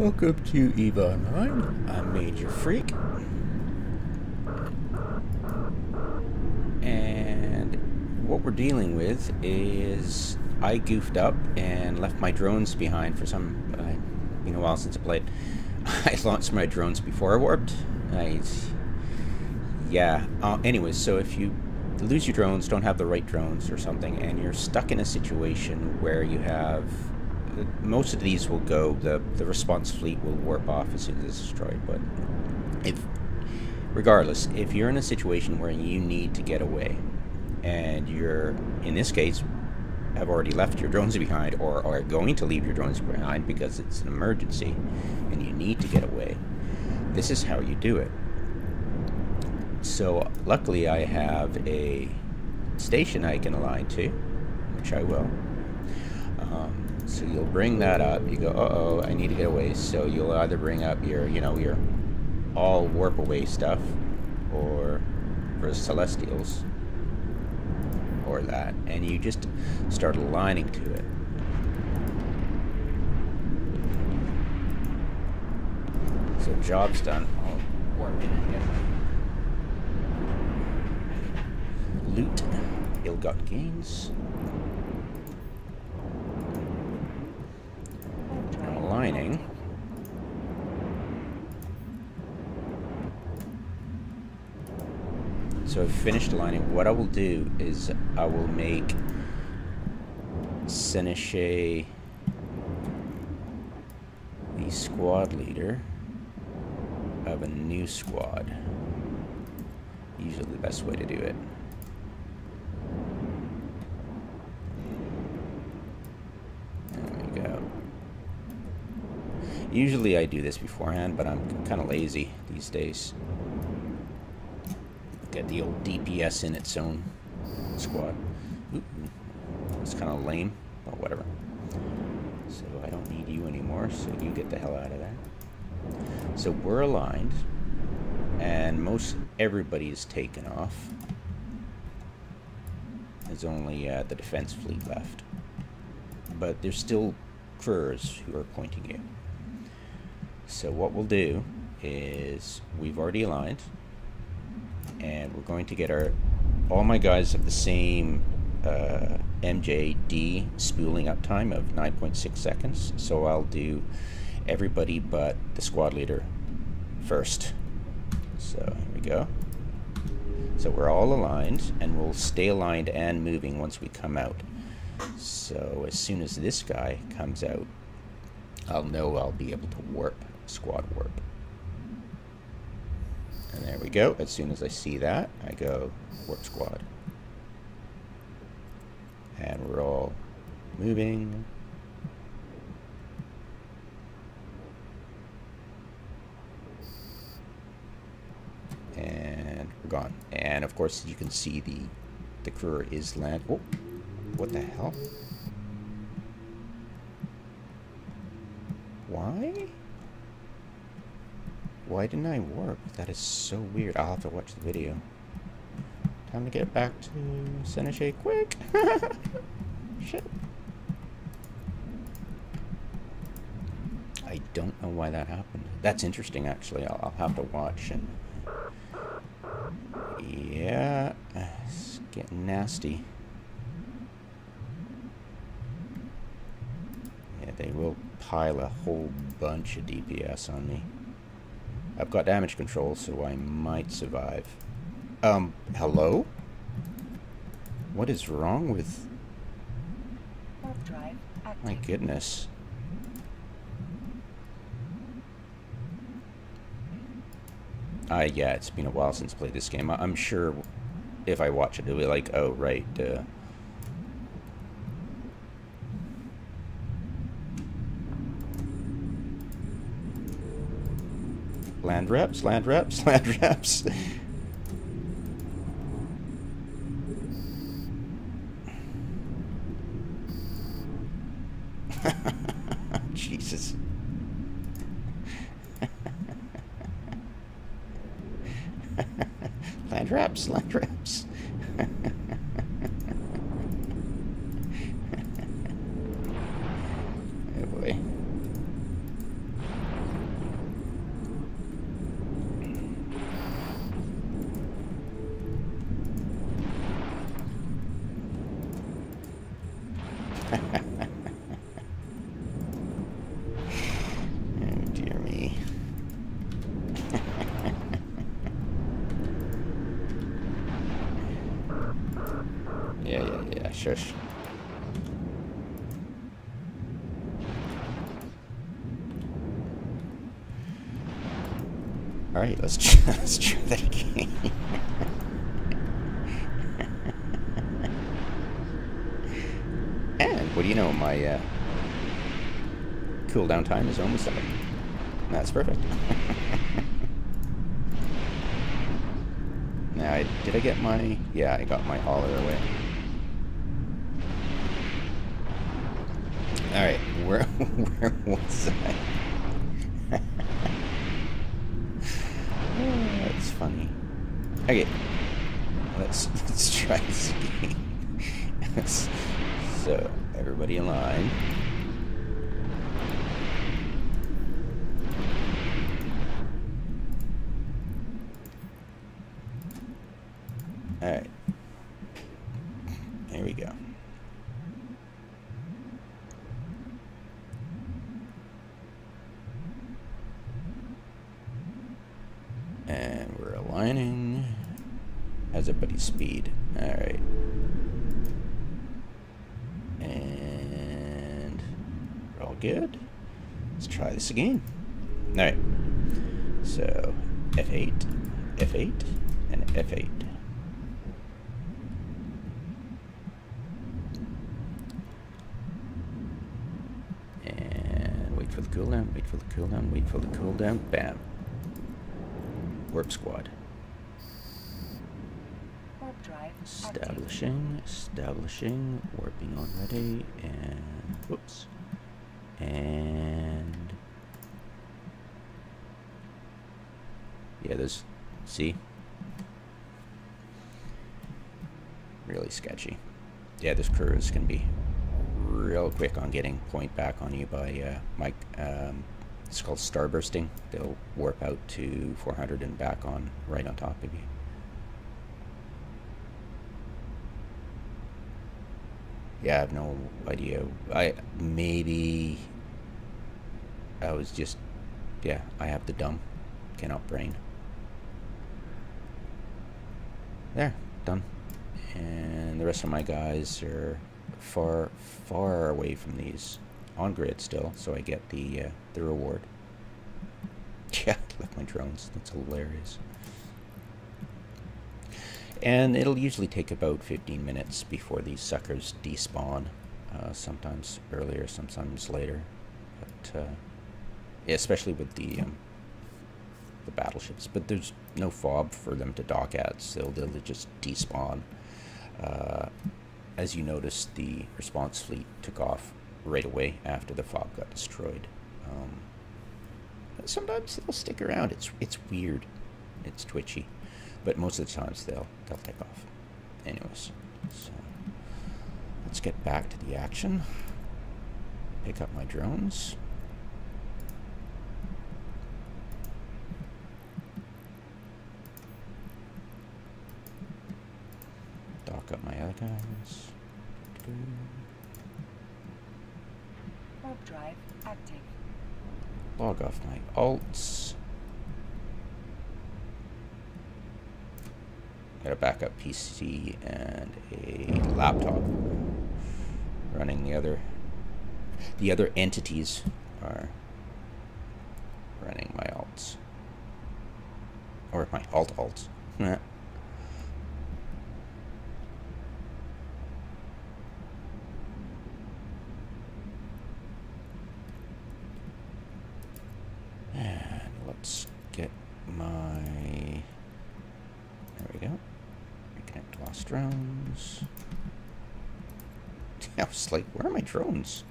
Welcome to EVE Online. I'm Major Freak. And what we're dealing with is I goofed up and left my drones behind for some... it's been a while since I played. I launched my drones before I warped. Anyways, so if you lose your drones, don't have the right drones or something, and you're stuck in a situation where you have... most of these will go, the response fleet will warp off as soon as it's destroyed, but regardless, if you're in a situation where you need to get away, and you're, in this case, have already left your drones behind, or are going to leave your drones behind because it's an emergency, and you need to get away, this is how you do it. So, luckily I have a station I can align to, which I will. So you'll bring that up, you go, uh-oh, I need to get away, so you'll either bring up your, your all warp away stuff, or for Celestials, or that, and you just start aligning to it. So job's done, I'll warp in again. Loot, ill-gotten gains. Mining. So I've finished aligning. What I will do is I will make Seneshe the squad leader of a new squad. Usually the best way to do it. Usually I do this beforehand, but I'm kind of lazy these days. Get the old DPS in its own squad. Ooh, it's kind of lame, but whatever. So I don't need you anymore, so you get the hell out of there. So we're aligned, and most everybody's taken off. There's only the defense fleet left. But there's still Curse who are pointing you. So what we'll do is we've already aligned, and we're going to get our... all my guys have the same MJD spooling up time of 9.6 seconds, so I'll do everybody but the squad leader first. So here we go. So we're all aligned, and we'll stay aligned and moving once we come out. So as soon as this guy comes out, I'll know I'll be able to warp. Squad warp. And there we go. As soon as I see that, I go warp squad. And we're all moving. And we're gone. And of course you can see the crew is land. Oh, what the hell? Why? Why didn't I warp? That is so weird. I'll have to watch the video. Time to get back to Seneshe quick! Shit. I don't know why that happened. That's interesting, actually. I'll have to watch. And yeah, it's getting nasty. Yeah, they will pile a whole bunch of DPS on me. I've got damage control, so I might survive. Hello? What is wrong with... drive active. My goodness. Yeah, it's been a while since I played this game. I'm sure if I watch it, it'll be like, oh, right, land reps, land reps, land reps. Jesus. Land reps, land reps. Oh boy. Shush. All right, let's try that again. And what do you know, my cooldown time is almost up. That's perfect. Now, did I get my? Yeah, I got my hauler away. All right, where was I? That's funny. Okay, let's try this again. So everybody in line. All right, there we go. And we're aligning as everybody's speed. All right. And we're all good. Let's try this again. All right. So F8, F8, and F8. And wait for the cooldown, wait for the cooldown, wait for the cooldown. Bam. Warp squad. Warp drive establishing, establishing, warping already, and whoops. And yeah, there's, see? Really sketchy. Yeah, this curse can be real quick on getting point back on you by Mike. It's called starbursting. They'll warp out to 400 and back on right on top of you. Yeah, I have no idea. I was just, yeah, I have the dumb, cannot brain. There, done. And the rest of my guys are far, far away from these. On grid still, so I get the reward. Yeah, I left my drones. That's hilarious. And it'll usually take about 15 minutes before these suckers despawn. Sometimes earlier, sometimes later. But yeah, especially with the battleships. But there's no FOB for them to dock at, so they'll just despawn. As you notice, the response fleet took off right away after the FOB got destroyed. Sometimes they'll stick around. It's weird, it's twitchy, but most of the times they'll take off. Anyways, so let's get back to the action. Pick up my drones. Dock up my other guys. Drive active. Log off my alts. Got a backup PC and a laptop. Running the other entities are running my alts. Or my alts. Let's get my, there we go, reconnect lost drones. I was like, where are my drones?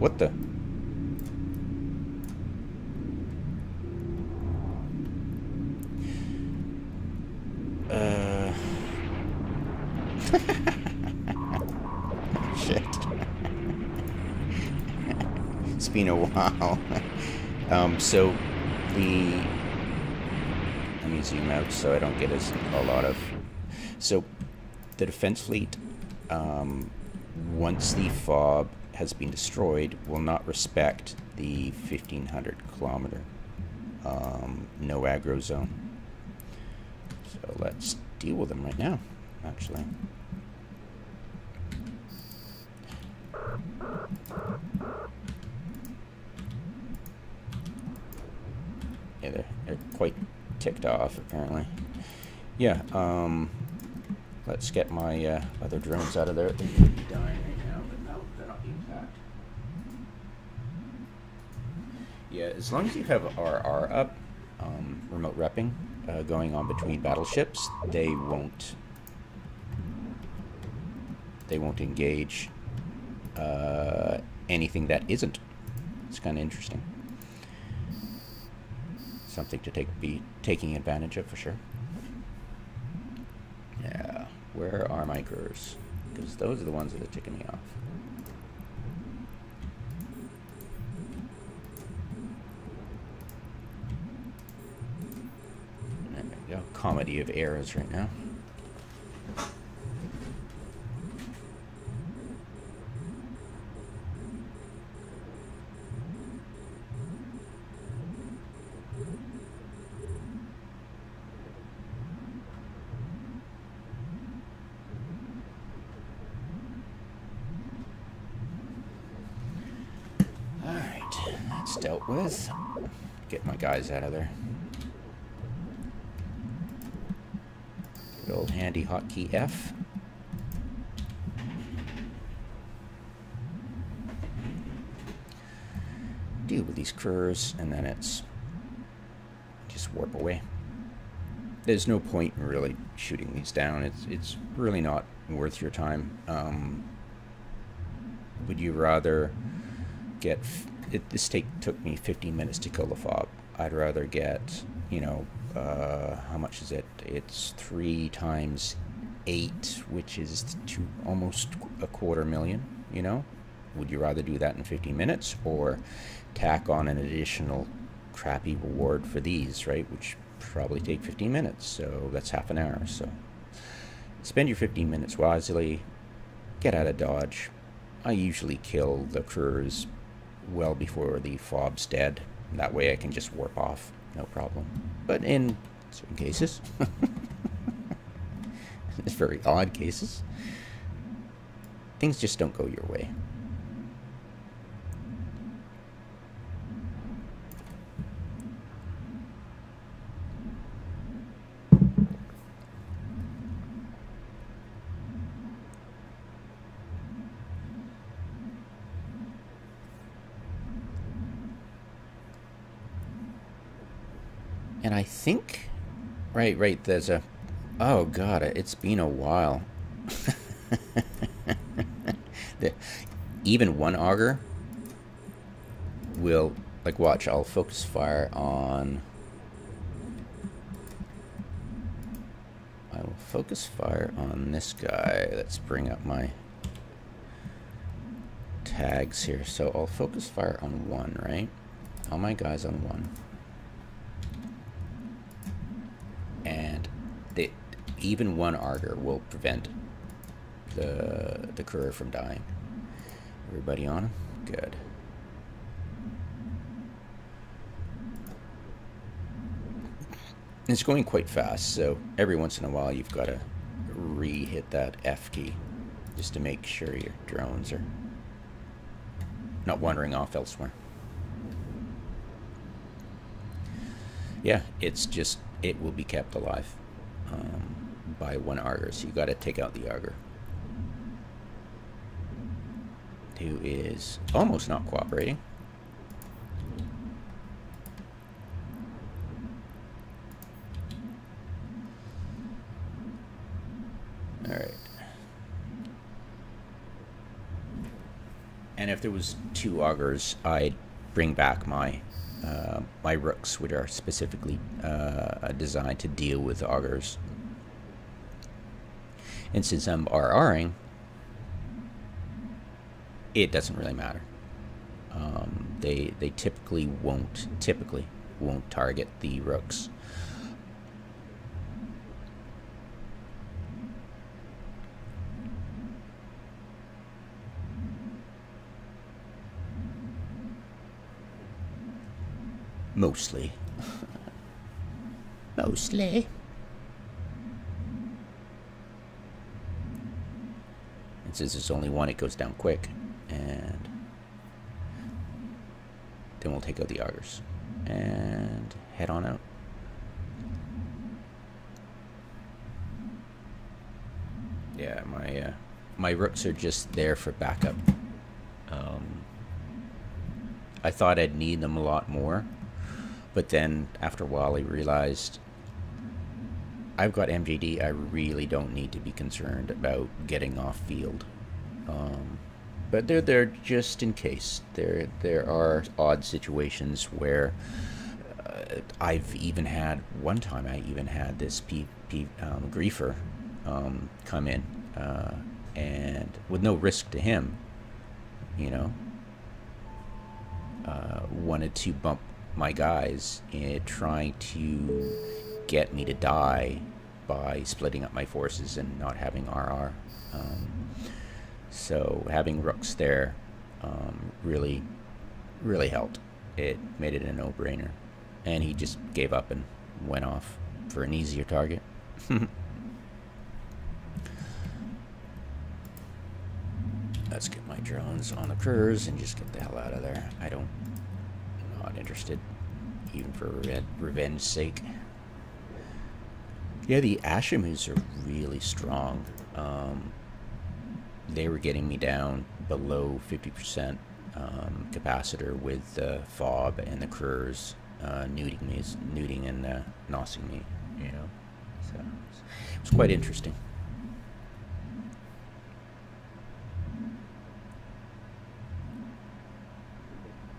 What the? Been a while. So the, let me zoom out so I don't get a lot of, so the defense fleet, once the FOB has been destroyed, will not respect the 1500 kilometer no aggro zone. So let's deal with them right now, actually. Yeah, they're quite ticked off, apparently. Yeah, let's get my other drones out of there. They could be dying right now, but no, they're not being attacked. Yeah, as long as you have RR up, remote repping, going on between battleships, they won't engage anything that isn't. It's kind of interesting. Something to be taking advantage of for sure. Yeah, where are my Curse? Because those are the ones that are ticking me off. There we go. Comedy of errors right now. Dealt with. Get my guys out of there. Good old handy hotkey F. Deal with these Curse, and then it's just warp away. There's no point in really shooting these down. It's really not worth your time. Would you rather get... This took me 15 minutes to kill the FOB. I'd rather get, you know, how much is it? It's 3 times 8, which is almost a quarter million, you know? Would you rather do that in 15 minutes or tack on an additional crappy reward for these, right? Which probably take 15 minutes, so that's half an hour. So spend your 15 minutes wisely, get out of dodge. I usually kill the Curse well before the FOB's dead. That way I can just warp off, no problem. But in certain cases, it's very odd cases, things just don't go your way. And I think, right, there's a, oh god, it's been a while. Even one Augur will, like, watch, I'll focus fire on, I will focus fire on this guy. Let's bring up my tags here. So I'll focus fire on one, right? All my guys on one. Even one Augur will prevent the courier from dying. Everybody on him? Good. It's going quite fast, so every once in a while you've got to re-hit that F key just to make sure your drones are not wandering off elsewhere. Yeah, it's just, it will be kept alive by one Augur, so you got to take out the Augur, who is almost not cooperating. All right. And if there was 2 Augurs, I'd bring back my my rooks, which are specifically designed to deal with Augurs. And since I'm RRing, it doesn't really matter. They typically won't target the rooks. Mostly. mostly. And since there's only one, it goes down quick. And then we'll take out the Augurs and head on out. Yeah, my rooks are just there for backup. I thought I'd need them a lot more, but then after a while I realized I've got MJD. I really don't need to be concerned about getting off field. But they're there just in case. There are odd situations where I've even had one time. I even had this griefer come in and with no risk to him, you know, wanted to bump my guys in trying to get me to die by splitting up my forces and not having RR. So having rooks there really, really helped. It made it a no-brainer. And he just gave up and went off for an easier target. Let's get my drones on the Curse and just get the hell out of there. I'm not interested, even for revenge's sake. Yeah, the Ashimmus are really strong. They were getting me down below 50% capacitor with the FOB and the Curse nuding and nossing me, you know. So it was quite interesting.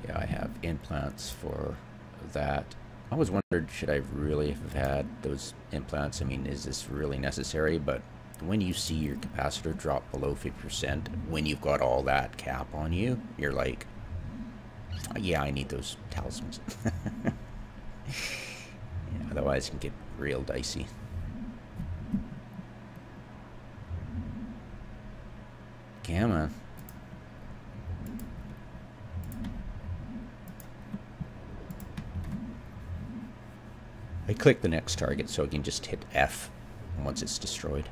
Yeah, I have implants for that. I always wondered, should I really have had those implants? I mean, is this really necessary? But when you see your capacitor drop below 50%, when you've got all that cap on you, you're like, oh, yeah, I need those talismans. Yeah, otherwise it can get real dicey. Gamma. I click the next target so I can just hit F once it's destroyed.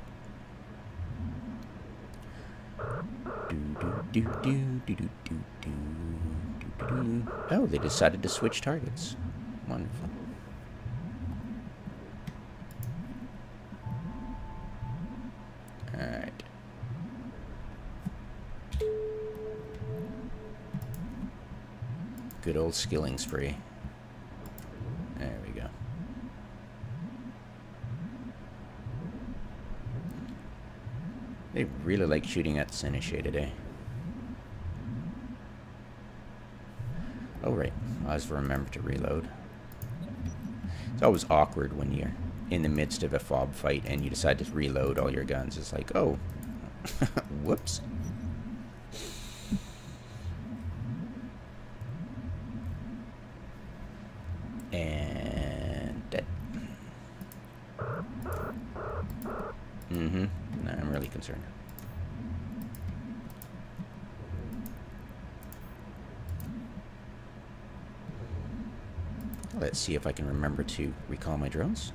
Oh, they decided to switch targets. Wonderful. Alright. Good old skilling spree. There we go. They really like shooting at Seneshe today. Oh right, I always remember to reload. It's always awkward when you're in the midst of a FOB fight and you decide to reload all your guns. It's like, oh, whoops. And dead. Mm-hmm. No, I'm really concerned. Let's see if I can remember to recall my drones.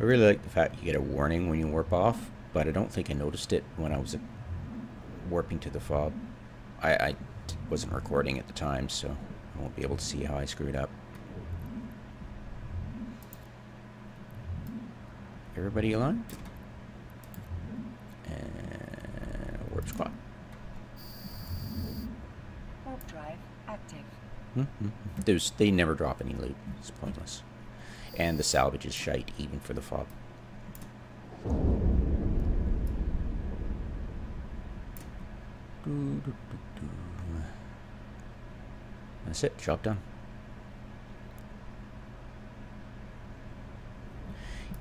I really like the fact you get a warning when you warp off, but I don't think I noticed it when I was warping to the FOB. I wasn't recording at the time, so I won't be able to see how I screwed up. Everybody alone? And warp squad. Warp drive active. Mm-hmm. They never drop any loot. It's pointless. And the salvage is shite, even for the FOB. That's it. Job done.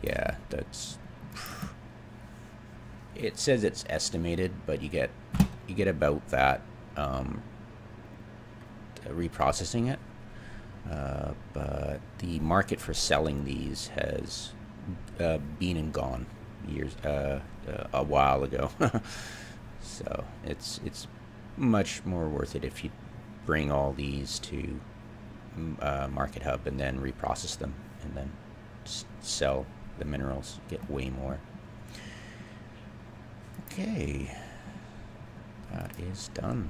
Yeah, that's. It says it's estimated, but you get about that reprocessing it. But the market for selling these has been and gone years a while ago, so it's much more worth it if you bring all these to Market Hub and then reprocess them and then sell the minerals, get way more. Okay, that is done.